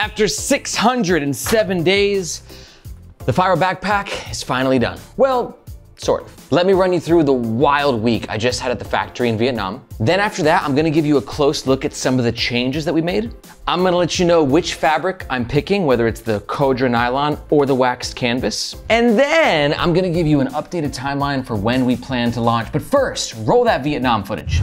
After 607 days, the Fyro backpack is finally done. Well, sort of. Let me run you through the wild week I just had at the factory in Vietnam. Then after that, I'm gonna give you a close look at some of the changes that we made. I'm gonna let you know which fabric I'm picking, whether it's the Cordura nylon or the waxed canvas. And then I'm gonna give you an updated timeline for when we plan to launch. But first, roll that Vietnam footage.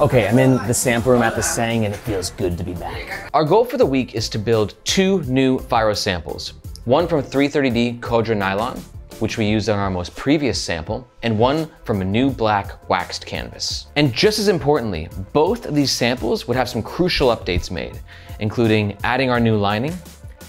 Okay, I'm in the sample room at the Sang and it feels good to be back. Our goal for the week is to build two new Fyro samples. One from 330D Cordura nylon, which we used on our most previous sample, and one from a new black waxed canvas. And just as importantly, both of these samples would have some crucial updates made, including adding our new lining,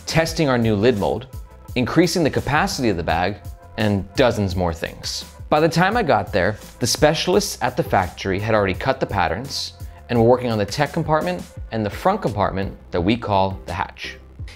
testing our new lid mold, increasing the capacity of the bag, and dozens more things. By the time I got there, the specialists at the factory had already cut the patterns and were working on the tech compartment and the front compartment that we call the hatch.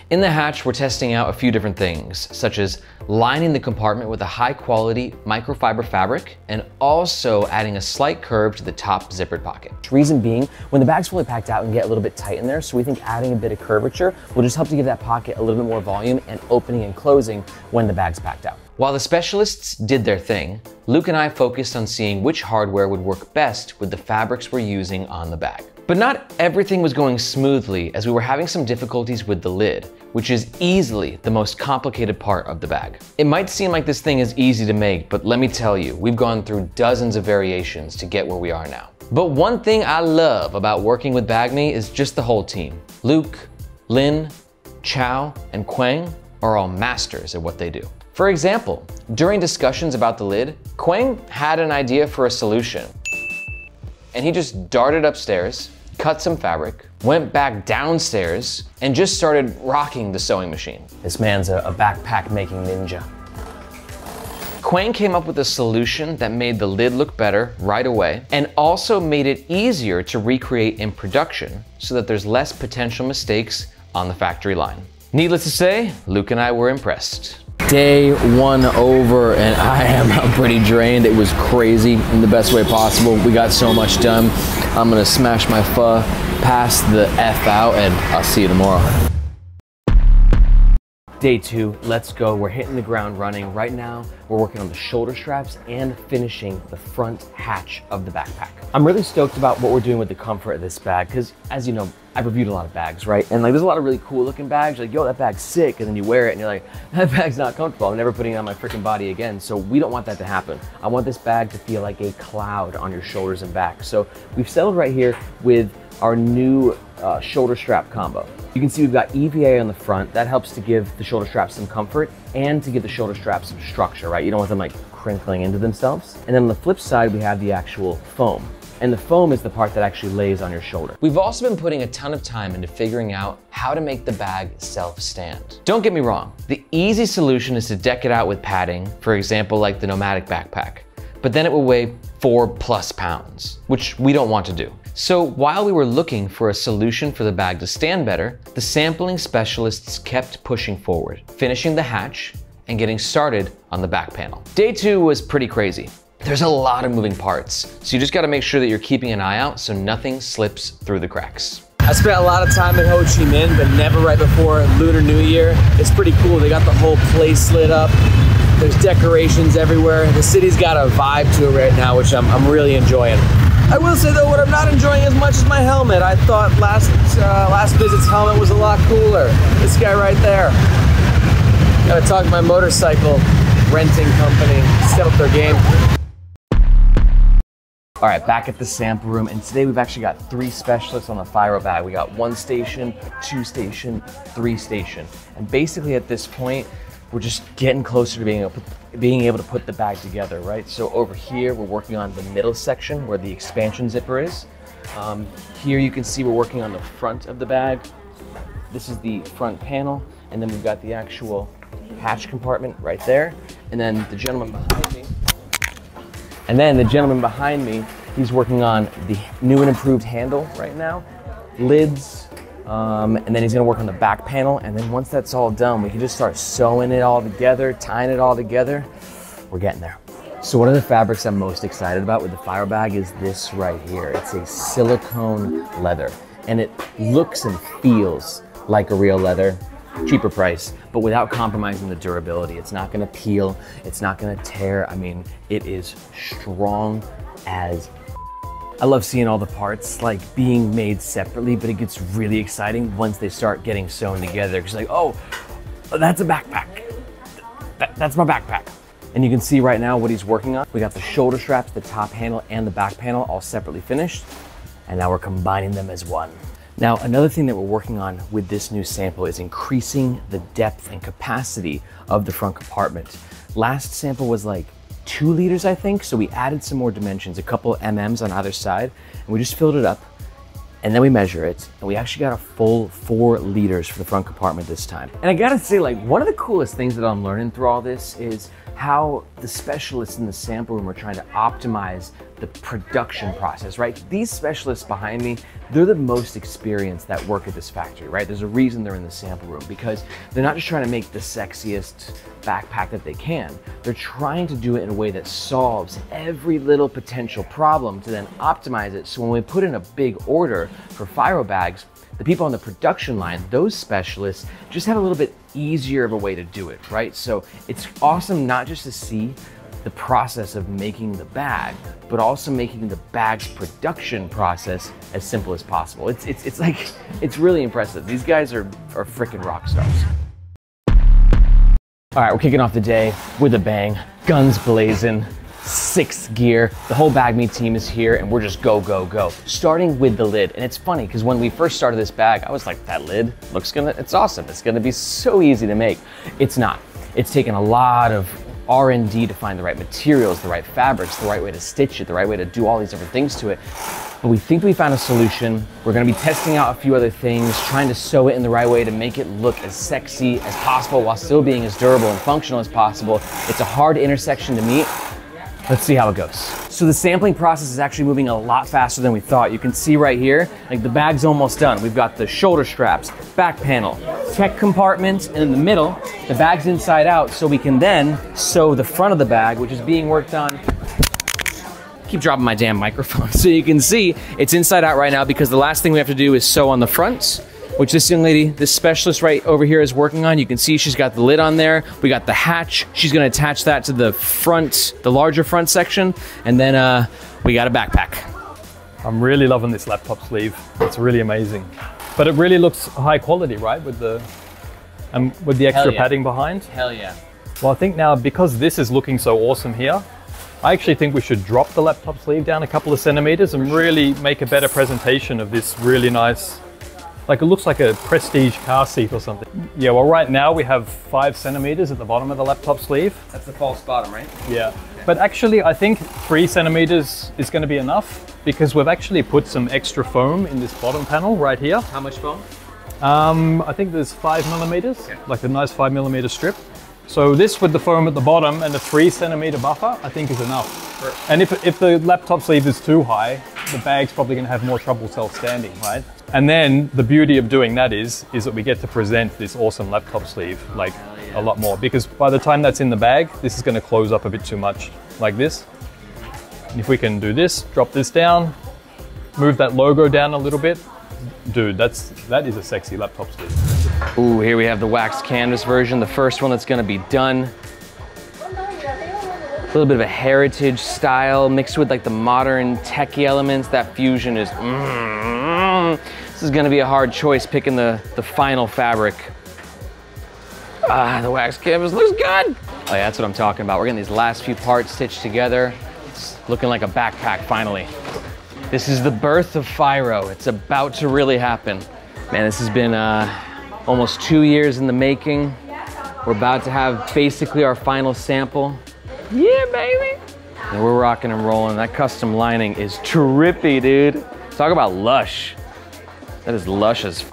In the hatch, we're testing out a few different things, such as lining the compartment with a high-quality microfiber fabric and also adding a slight curve to the top zippered pocket. Reason being, when the bag's fully packed out and get a little bit tight in there, so we think adding a bit of curvature will just help to give that pocket a little bit more volume and opening and closing when the bag's packed out. While the specialists did their thing, Luke and I focused on seeing which hardware would work best with the fabrics we're using on the bag. But not everything was going smoothly as we were having some difficulties with the lid, which is easily the most complicated part of the bag. It might seem like this thing is easy to make, but let me tell you, we've gone through dozens of variations to get where we are now. But one thing I love about working with BagMe is just the whole team. Luke, Lin, Chow, and Quang are all masters at what they do. For example, during discussions about the lid, Quang had an idea for a solution, and he just darted upstairs, cut some fabric, went back downstairs, and just started rocking the sewing machine. This man's a backpack making ninja. Quang came up with a solution that made the lid look better right away and also made it easier to recreate in production so that there's less potential mistakes on the factory line. Needless to say, Luke and I were impressed. Day one over and I'm pretty drained. It was crazy in the best way possible. We got so much done. I'm gonna smash my pho, pass the F out, and I'll see you tomorrow. Day two, let's go. We're hitting the ground running. Right now, we're working on the shoulder straps and finishing the front hatch of the backpack. I'm really stoked about what we're doing with the comfort of this bag, because as you know, I've reviewed a lot of bags, right? And like, there's a lot of really cool looking bags. You're like, yo, that bag's sick. And then you wear it and you're like, that bag's not comfortable. I'm never putting it on my freaking body again. So we don't want that to happen. I want this bag to feel like a cloud on your shoulders and back. So we've settled right here with our new shoulder strap combo. You can see we've got EVA on the front. That helps to give the shoulder straps some comfort and to give the shoulder straps some structure, right? You don't want them like crinkling into themselves. And then on the flip side, we have the actual foam. And the foam is the part that actually lays on your shoulder. We've also been putting a ton of time into figuring out how to make the bag self-stand. Don't get me wrong, the easy solution is to deck it out with padding, for example, like the Nomadic backpack, but then it will weigh 4+ pounds, which we don't want to do. So while we were looking for a solution for the bag to stand better, the sampling specialists kept pushing forward, finishing the hatch and getting started on the back panel. Day two was pretty crazy. There's a lot of moving parts, so you just gotta make sure that you're keeping an eye out so nothing slips through the cracks. I spent a lot of time in Ho Chi Minh, but never right before Lunar New Year. It's pretty cool, they got the whole place lit up. There's decorations everywhere. The city's got a vibe to it right now, which I'm really enjoying. I will say though, what I'm not enjoying as much is my helmet. I thought last visit's helmet was a lot cooler. This guy right there. Gotta talk to my motorcycle renting company, set up their game. All right, back at the sample room, and today we've actually got three specialists on the Fyro bag. We got 1 station, 2 station, 3 station. And basically at this point, we're just getting closer to being able to put the bag together, right? So over here, we're working on the middle section where the expansion zipper is. Here you can see we're working on the front of the bag. This is the front panel, and then we've got the actual hatch compartment right there. And then the gentleman behind me, he's working on the new and improved handle right now, lids, and then he's gonna work on the back panel. And then once that's all done, we can just start sewing it all together, tying it all together. We're getting there. So one of the fabrics I'm most excited about with the Fyro bag is this right here. It's a silicone leather. and it looks and feels like a real leather. Cheaper price, but without compromising the durability. It's not gonna peel, it's not gonna tear. I mean, it is strong as. I love seeing all the parts like being made separately, but it gets really exciting once they start getting sewn together. It's like, oh, that's a backpack. That's my backpack. And you can see right now what he's working on. We got the shoulder straps, the top handle, and the back panel all separately finished. And now we're combining them as one. Now, another thing that we're working on with this new sample is increasing the depth and capacity of the front compartment. Last sample was like 2 liters, I think. So we added some more dimensions, a couple mm's on either side, and we just filled it up and then we measure it. And we actually got a full 4 liters for the front compartment this time. And I gotta say, like, one of the coolest things that I'm learning through all this is how the specialists in the sample room are trying to optimize the production process, right? These specialists behind me, they're the most experienced that work at this factory, right? There's a reason they're in the sample room, because they're not just trying to make the sexiest backpack that they can. They're trying to do it in a way that solves every little potential problem to then optimize it. So when we put in a big order for Fyro bags, the people on the production line, those specialists, just have a little bit easier of a way to do it, right? So it's awesome not just to see the process of making the bag, but also making the bag's production process as simple as possible. It's like, it's really impressive. These guys are freaking rock stars. All right, we're kicking off the day with a bang, guns blazing. 6th gear, the whole BagMe team is here and we're just go, go, go. Starting with the lid, and it's funny because when we first started this bag, I was like, that lid looks gonna, it's awesome. It's gonna be so easy to make. It's not. It's taken a lot of R&D to find the right materials, the right fabrics, the right way to stitch it, the right way to do all these different things to it. But we think we found a solution. We're gonna be testing out a few other things, trying to sew it in the right way to make it look as sexy as possible while still being as durable and functional as possible. It's a hard intersection to meet. Let's see how it goes. So the sampling process is actually moving a lot faster than we thought. You can see right here, like the bag's almost done. We've got the shoulder straps, back panel, tech compartment, and in the middle, the bag's inside out, so we can then sew the front of the bag, which is being worked on. Keep dropping my damn microphone. So you can see it's inside out right now because the last thing we have to do is sew on the front, which this young lady, this specialist right over here is working on. You can see she's got the lid on there. We got the hatch. She's gonna attach that to the front, the larger front section. And then we got a backpack. I'm really loving this laptop sleeve. It's really amazing. But it really looks high quality, right? With the extra padding behind. Hell yeah. Well, I think now because this is looking so awesome here, I actually think we should drop the laptop sleeve down a couple of centimeters and really make a better presentation of this really nice, like it looks like a prestige car seat or something. Yeah, well right now we have 5 centimeters at the bottom of the laptop sleeve. That's the false bottom, right? Yeah, okay. But actually I think 3 centimeters is gonna be enough because we've actually put some extra foam in this bottom panel right here. How much foam? I think there's 5 millimeters, okay. Like a nice 5 millimeter strip. So this with the foam at the bottom and a 3 centimeter buffer, I think is enough. Perfect. And if the laptop sleeve is too high, the bag's probably gonna have more trouble self-standing, right? And then the beauty of doing that is that we get to present this awesome laptop sleeve like a lot more, because by the time that's in the bag, this is going to close up a bit too much like this. And if we can do this, drop this down, move that logo down a little bit. Dude, that is a sexy laptop sleeve. Ooh, here we have the wax canvas version, the first one that's going to be done. A little bit of a heritage style mixed with like the modern techie elements. That fusion is This is gonna be a hard choice picking the final fabric. Ah, the wax canvas looks good. Oh yeah, that's what I'm talking about. We're getting these last few parts stitched together. It's looking like a backpack finally. This is the birth of Fyro. It's about to really happen. Man, this has been almost 2 years in the making. We're about to have basically our final sample. Yeah, baby. And we're rocking and rolling. That custom lining is trippy, dude. Talk about lush. That is lush as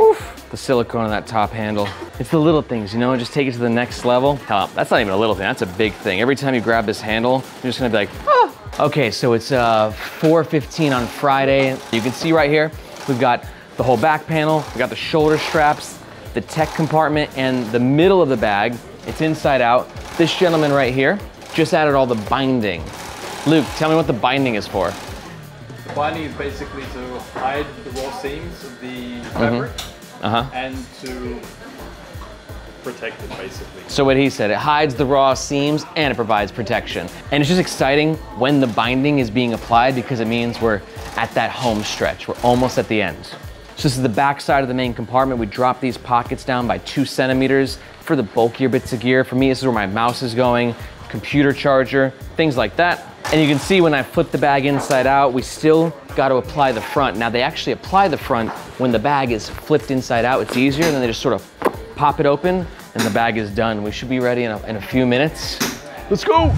Oof. The silicone on that top handle. It's the little things, you know, just take it to the next level. Hell, that's not even a little thing, that's a big thing. Every time you grab this handle, you're just gonna be like, ah. Okay, so it's 4:15 on Friday. You can see right here, we've got the whole back panel, we got the shoulder straps, the tech compartment, and the middle of the bag, it's inside out. This gentleman right here just added all the binding. Luke, tell me what the binding is for. binding is basically to hide the raw seams of the fabric and to protect it, basically. So what he said, it hides the raw seams and it provides protection. And it's just exciting when the binding is being applied because it means we're at that home stretch. We're almost at the end. So this is the back side of the main compartment. We drop these pockets down by 2 centimeters for the bulkier bits of gear. For me, this is where my mouse is going, computer charger, things like that. And you can see when I flip the bag inside out, we still got to apply the front. Now they actually apply the front when the bag is flipped inside out. It's easier, and then they just sort of pop it open, and the bag is done. We should be ready in a few minutes. Let's go.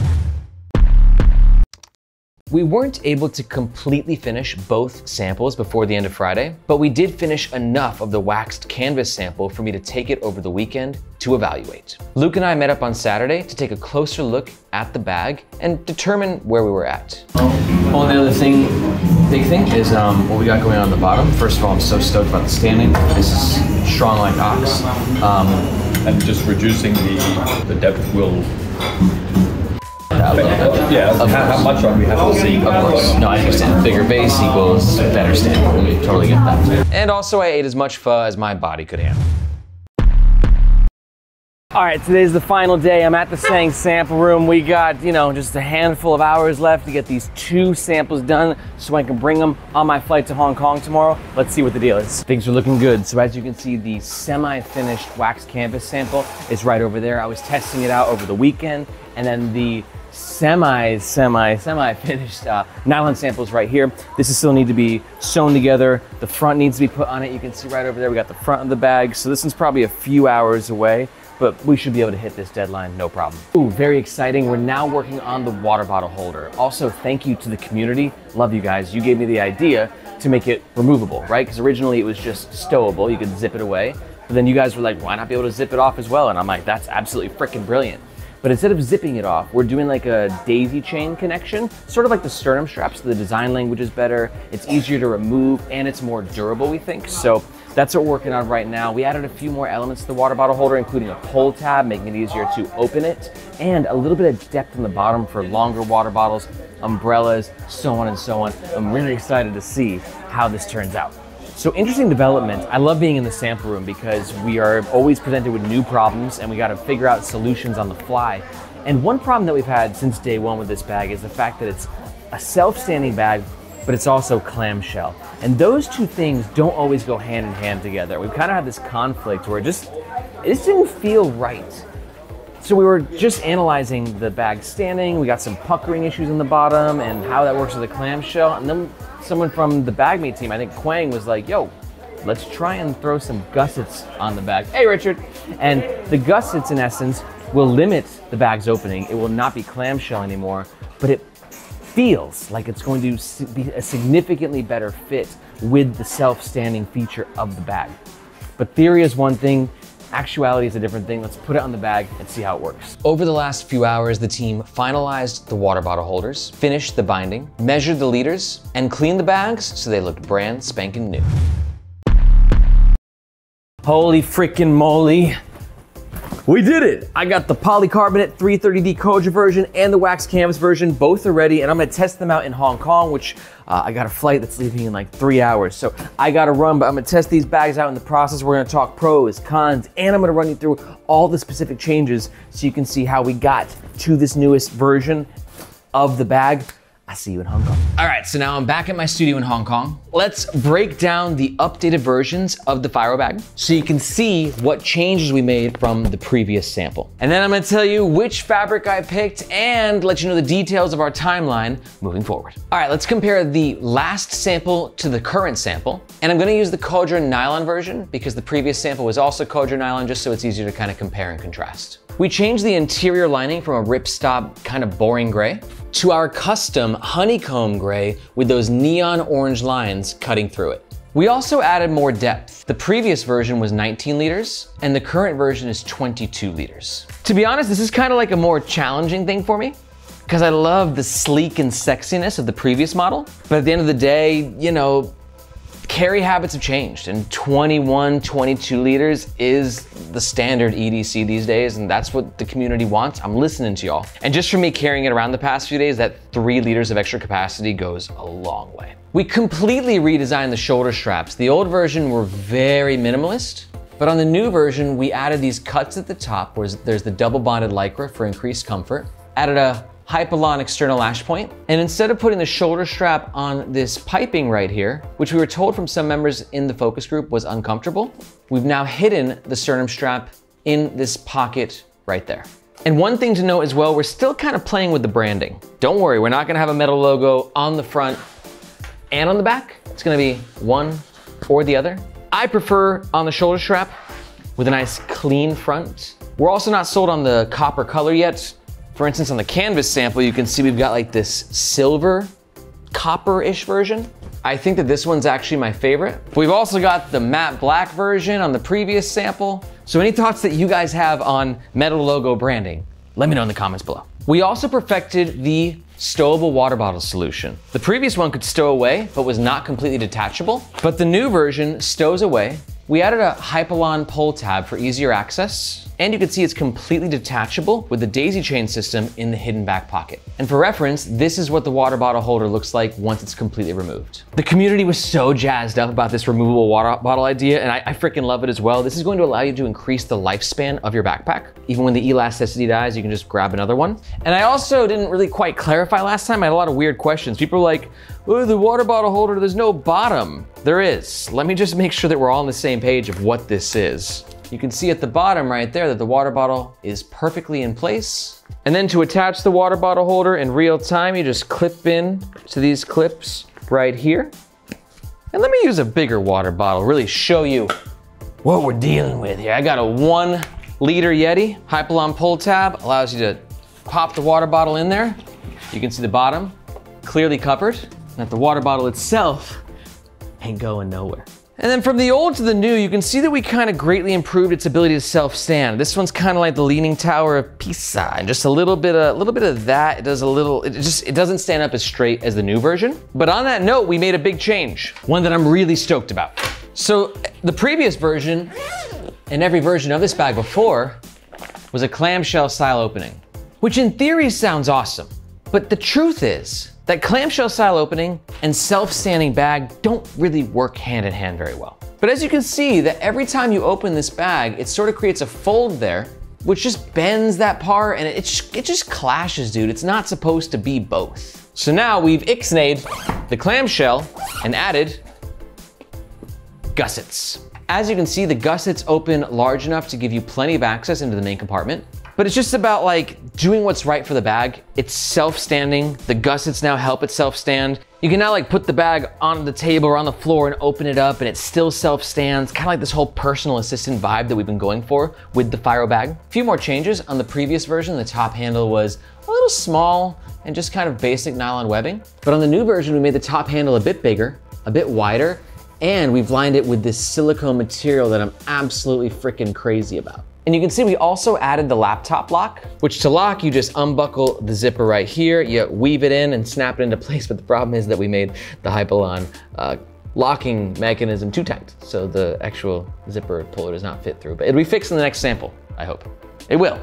We weren't able to completely finish both samples before the end of Friday, but we did finish enough of the waxed canvas sample for me to take it over the weekend to evaluate. Luke and I met up on Saturday to take a closer look at the bag and determine where we were at. Only other thing, big thing, is what we got going on the bottom. First of all, I'm so stoked about the standing. This is strong like ox. And just reducing the depth will... Yeah, how much are we have to see? Of course, no, I understand. Bigger base equals better standard. We totally get that. And also, I ate as much pho as my body could handle. All right, today's the final day. I'm at the Sang sample room. We got, you know, just a handful of hours left to get these 2 samples done so I can bring them on my flight to Hong Kong tomorrow. Let's see what the deal is. Things are looking good. So as you can see, the semi-finished wax canvas sample is right over there. I was testing it out over the weekend, and then the semi-finished nylon samples right here. This is still need to be sewn together. The front needs to be put on it. You can see right over there, we got the front of the bag. So this one's probably a few hours away, but we should be able to hit this deadline, no problem. Ooh, very exciting. We're now working on the water bottle holder. Also, thank you to the community. Love you guys. You gave me the idea to make it removable, right? Because originally it was just stowable. You could zip it away. But then you guys were like, why not be able to zip it off as well? And I'm like, that's absolutely freaking brilliant. But instead of zipping it off, we're doing like a daisy chain connection, sort of like the sternum straps, so the design language is better, it's easier to remove, and it's more durable, we think. So that's what we're working on right now. We added a few more elements to the water bottle holder, including a pull tab, making it easier to open it, and a little bit of depth in the bottom for longer water bottles, umbrellas, so on and so on. I'm really excited to see how this turns out. So interesting development. I love being in the sample room because we are always presented with new problems and we got to figure out solutions on the fly. And one problem that we've had since day one with this bag is the fact that it's a self-standing bag, but it's also clamshell. And those two things don't always go hand in hand together. We've kind of had this conflict where it just didn't feel right. So we were just analyzing the bag standing. We got some puckering issues on the bottom and how that works with the clamshell. And then someone from the BagMe team, I think Quang, was like, yo, let's try and throw some gussets on the bag. Hey, Richard. And the gussets, in essence, will limit the bag's opening. It will not be clamshell anymore, but it feels like it's going to be a significantly better fit with the self-standing feature of the bag. But theory is one thing. Actuality is a different thing. Let's put it on the bag and see how it works. Over the last few hours, the team finalized the water bottle holders, finished the binding, measured the liters, and cleaned the bags so they looked brand spanking new. Holy freaking moly. We did it! I got the polycarbonate 330D Koja version and the wax canvas version. Both are ready, and I'm gonna test them out in Hong Kong, which I got a flight that's leaving in like 3 hours. So I gotta run, but I'm gonna test these bags out in the process. We're gonna talk pros, cons, and I'm gonna run you through all the specific changes so you can see how we got to this newest version of the bag. I'll see you in Hong Kong. All right, so now I'm back at my studio in Hong Kong. Let's break down the updated versions of the Fyro bag so you can see what changes we made from the previous sample. And then I'm gonna tell you which fabric I picked and let you know the details of our timeline moving forward. All right, let's compare the last sample to the current sample. And I'm gonna use the Cordura nylon version because the previous sample was also Cordura nylon, just so it's easier to kind of compare and contrast. We changed the interior lining from a ripstop kind of boring gray to our custom honeycomb gray with those neon orange lines cutting through it. We also added more depth. The previous version was 19 liters and the current version is 22 liters. To be honest, this is kind of like a more challenging thing for me because I love the sleek and sexiness of the previous model. But at the end of the day, you know, carry habits have changed, and 21, 22 liters is the standard EDC these days, and that's what the community wants. I'm listening to y'all. And just for me carrying it around the past few days, that 3 liters of extra capacity goes a long way. We completely redesigned the shoulder straps. The old version were very minimalist, but on the new version, we added these cuts at the top where there's the double bonded Lycra for increased comfort, added a Hypalon external lash point, and instead of putting the shoulder strap on this piping right here, which we were told from some members in the focus group was uncomfortable, we've now hidden the sternum strap in this pocket right there. And one thing to note as well, we're still kind of playing with the branding. Don't worry, we're not gonna have a metal logo on the front and on the back. It's gonna be one or the other. I prefer on the shoulder strap with a nice clean front. We're also not sold on the copper color yet. For instance, on the canvas sample, you can see we've got like this silver, copper-ish version. I think that this one's actually my favorite. We've also got the matte black version on the previous sample. So any thoughts that you guys have on metal logo branding, let me know in the comments below. We also perfected the stowable water bottle solution. The previous one could stow away, but was not completely detachable. But the new version stows away. We added a Hypalon pull tab for easier access. And you can see it's completely detachable with the daisy chain system in the hidden back pocket. And for reference, this is what the water bottle holder looks like once it's completely removed. The community was so jazzed up about this removable water bottle idea, and I freaking love it as well. This is going to allow you to increase the lifespan of your backpack. Even when the elasticity dies, you can just grab another one. And I also didn't really quite clarify last time. I had a lot of weird questions. People were like, oh, the water bottle holder, there's no bottom. There is. Let me just make sure that we're all on the same page of what this is. You can see at the bottom right there that the water bottle is perfectly in place. And then to attach the water bottle holder in real time, you just clip in to these clips right here. And let me use a bigger water bottle, really show you what we're dealing with here. I got a 1 liter Yeti. Hypalon pull tab allows you to pop the water bottle in there. You can see the bottom clearly covered, and that the water bottle itself ain't going nowhere. And then from the old to the new, you can see that we kind of greatly improved its ability to self-stand. This one's kind of like the Leaning Tower of Pisa, and just a little bit of that. It does it doesn't stand up as straight as the new version. But on that note, we made a big change, one that I'm really stoked about. So the previous version, and every version of this bag before, was a clamshell style opening, which in theory sounds awesome. But the truth is that clamshell style opening and self-standing bag don't really work hand in hand very well. But as you can see, that every time you open this bag, it sort of creates a fold there, which just bends that part, and it just clashes, dude. It's not supposed to be both. So now we've ixnayed the clamshell and added gussets. As you can see, the gussets open large enough to give you plenty of access into the main compartment. But it's just about like doing what's right for the bag. It's self-standing. The gussets now help it self-stand. You can now like put the bag on the table or on the floor and open it up, and it still self-stands. Kind of like this whole personal assistant vibe that we've been going for with the Fyro bag. A few more changes. On the previous version, the top handle was a little small and just kind of basic nylon webbing. But on the new version, we made the top handle a bit bigger, a bit wider, and we've lined it with this silicone material that I'm absolutely freaking crazy about. And you can see we also added the laptop lock, which to lock, you just unbuckle the zipper right here, you weave it in and snap it into place. But the problem is that we made the Hypalon locking mechanism too tight. So the actual zipper puller does not fit through, but it'll be fixed in the next sample, I hope. It will,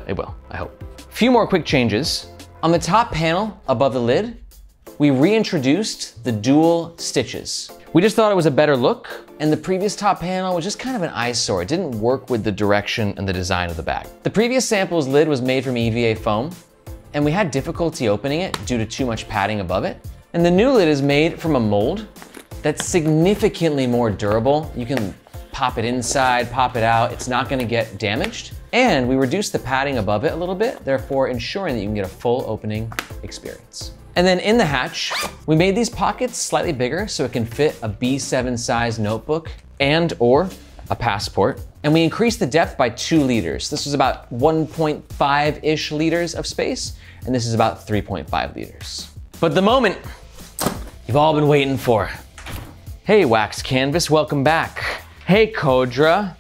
I hope. A few more quick changes. On the top panel above the lid, we reintroduced the dual stitches. We just thought it was a better look, and the previous top panel was just kind of an eyesore. It didn't work with the direction and the design of the bag. The previous sample's lid was made from EVA foam, and we had difficulty opening it due to too much padding above it. And the new lid is made from a mold that's significantly more durable. You can pop it inside, pop it out. It's not gonna get damaged. And we reduced the padding above it a little bit, therefore ensuring that you can get a full opening experience. And then in the hatch, we made these pockets slightly bigger so it can fit a B7 size notebook and or a passport. And we increased the depth by 2 liters. This was about 1.5-ish liters of space, and this is about 3.5 liters. But the moment you've all been waiting for. Hey, Wax Canvas, welcome back. Hey, Cordura,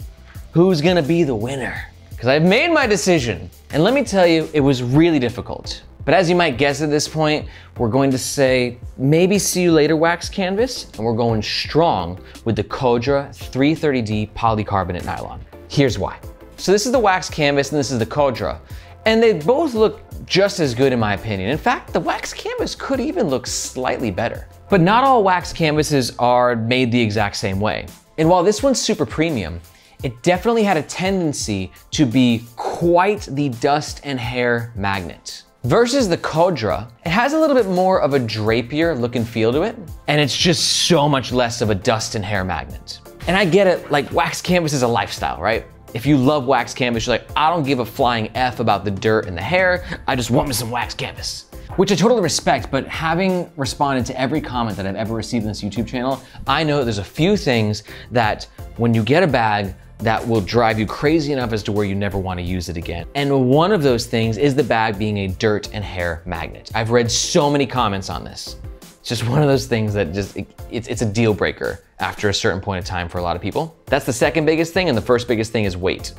who's gonna be the winner? Because I've made my decision. And let me tell you, it was really difficult. But as you might guess at this point, we're going to say maybe see you later wax canvas, and we're going strong with the Cordura 330D polycarbonate nylon. Here's why. So this is the wax canvas and this is the Cordura, and they both look just as good in my opinion. In fact, the wax canvas could even look slightly better. But not all wax canvases are made the exact same way. And while this one's super premium, it definitely had a tendency to be quite the dust and hair magnet. Versus the Cordura, it has a little bit more of a drapier look and feel to it, and it's just so much less of a dust and hair magnet. And I get it, like wax canvas is a lifestyle, right? If you love wax canvas, you're like, I don't give a flying F about the dirt and the hair, I just want me some wax canvas. Which I totally respect, but having responded to every comment that I've ever received on this YouTube channel, I know there's a few things that when you get a bag, that will drive you crazy enough as to where you never want to use it again. And one of those things is the bag being a dirt and hair magnet. I've read so many comments on this. It's just one of those things that just, it's a deal breaker after a certain point of time for a lot of people. That's the second biggest thing, and the first biggest thing is weight.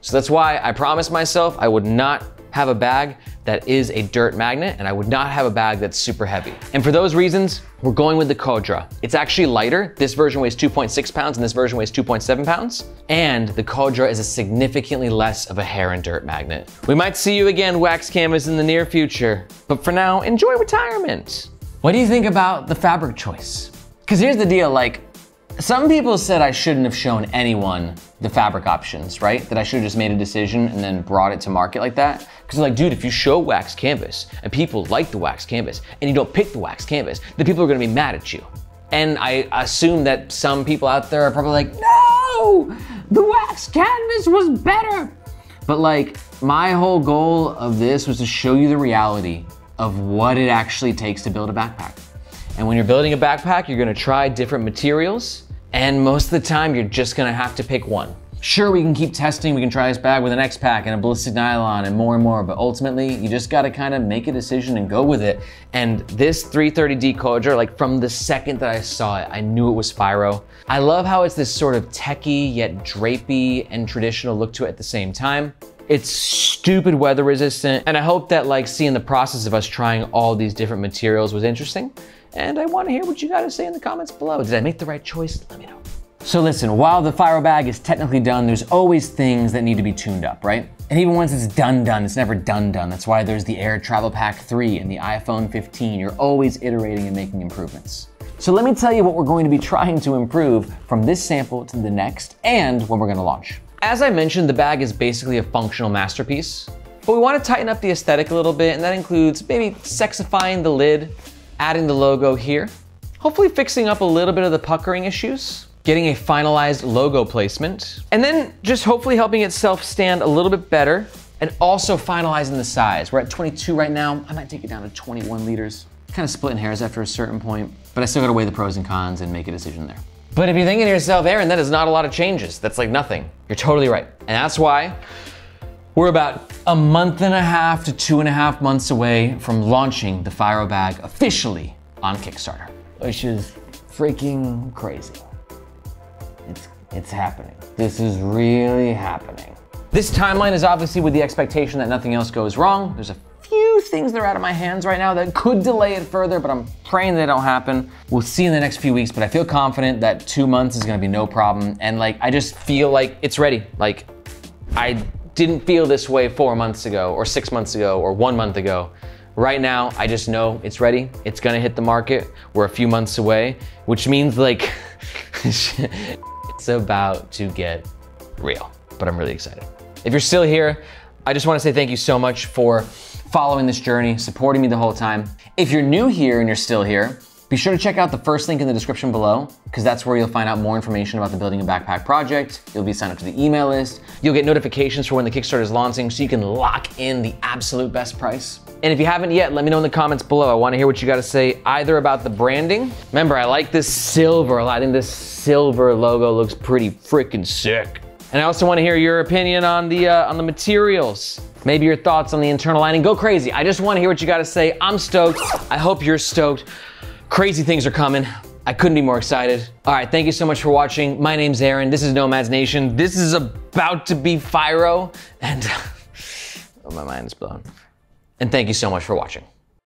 So that's why I promised myself I would not have a bag that is a dirt magnet, and I would not have a bag that's super heavy. And for those reasons, we're going with the Cordura. It's actually lighter. This version weighs 2.6 pounds and this version weighs 2.7 pounds. And the Cordura is a significantly less of a hair and dirt magnet. We might see you again, wax canvas, in the near future, but for now, enjoy retirement. What do you think about the fabric choice? Because here's the deal, like, some people said I shouldn't have shown anyone the fabric options, right? That I should have just made a decision and then brought it to market like that. Because like, dude, if you show wax canvas and people like the wax canvas and you don't pick the wax canvas, the people are gonna be mad at you. And I assume that some people out there are probably like, no, the wax canvas was better. But like, my whole goal of this was to show you the reality of what it actually takes to build a backpack. And when you're building a backpack, you're gonna try different materials, and most of the time you're just gonna have to pick one. Sure, we can keep testing, we can try this bag with an X-Pack and a ballistic nylon and more, but ultimately you just gotta kinda make a decision and go with it. And this 330D Cordura, like from the second that I saw it, I knew it was Fyro. I love how it's this sort of techie yet drapey and traditional look to it at the same time. It's stupid weather resistant, and I hope that like seeing the process of us trying all these different materials was interesting. And I want to hear what you gotta say in the comments below. Did I make the right choice? Let me know. So listen, while the Fyro bag is technically done, there's always things that need to be tuned up, right? And even once it's done, it's never done. That's why there's the Air Travel Pack 3 and the iPhone 15. You're always iterating and making improvements. So let me tell you what we're going to be trying to improve from this sample to the next and when we're gonna launch. As I mentioned, the bag is basically a functional masterpiece, but we want to tighten up the aesthetic a little bit, and that includes maybe sexifying the lid, adding the logo here, hopefully fixing up a little bit of the puckering issues, getting a finalized logo placement, and then just hopefully helping itself stand a little bit better, and also finalizing the size. We're at 22 right now. I might take it down to 21 liters. Kind of splitting hairs after a certain point, but I still gotta weigh the pros and cons and make a decision there. But if you're thinking to yourself, Aaron, that is not a lot of changes. That's like nothing. You're totally right. And that's why we're about a month and a half to 2.5 months away from launching the Fyro bag officially on Kickstarter, which is freaking crazy. It's happening. This is really happening. This timeline is obviously with the expectation that nothing else goes wrong. There's a few things that are out of my hands right now that could delay it further, but I'm praying they don't happen. We'll see in the next few weeks, but I feel confident that 2 months is gonna be no problem. And like, I just feel like it's ready. Like, I didn't feel this way 4 months ago or 6 months ago or 1 month ago. Right now, I just know it's ready. It's gonna hit the market. We're a few months away, which means like, it's about to get real, but I'm really excited. If you're still here, I just wanna say thank you so much for following this journey, supporting me the whole time. If you're new here and you're still here, be sure to check out the first link in the description below, because that's where you'll find out more information about the Building a Backpack project. You'll be signed up to the email list. You'll get notifications for when the Kickstarter is launching so you can lock in the absolute best price. And if you haven't yet, let me know in the comments below. I wanna hear what you gotta say either about the branding. Remember, I like this silver a lot. I think this silver logo looks pretty freaking sick. And I also wanna hear your opinion on the materials. Maybe your thoughts on the internal lining. Go crazy. I just wanna hear what you gotta say. I'm stoked. I hope you're stoked. Crazy things are coming. I couldn't be more excited. All right, thank you so much for watching. My name's Aaron, this is Nomads Nation. This is about to be Fyro, and oh, my mind's blown. and thank you so much for watching.